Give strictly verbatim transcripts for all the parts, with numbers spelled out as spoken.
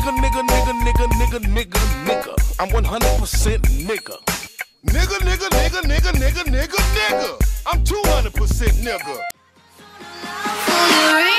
Nigga, nigga, nigga, nigga, nigga, nigga, nigga. I'm one hundred percent nigga. Nigga, nigga, nigga, nigga, nigga, nigga, nigga. I'm two hundred percent nigga. Oh,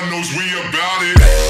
everyone knows we about it.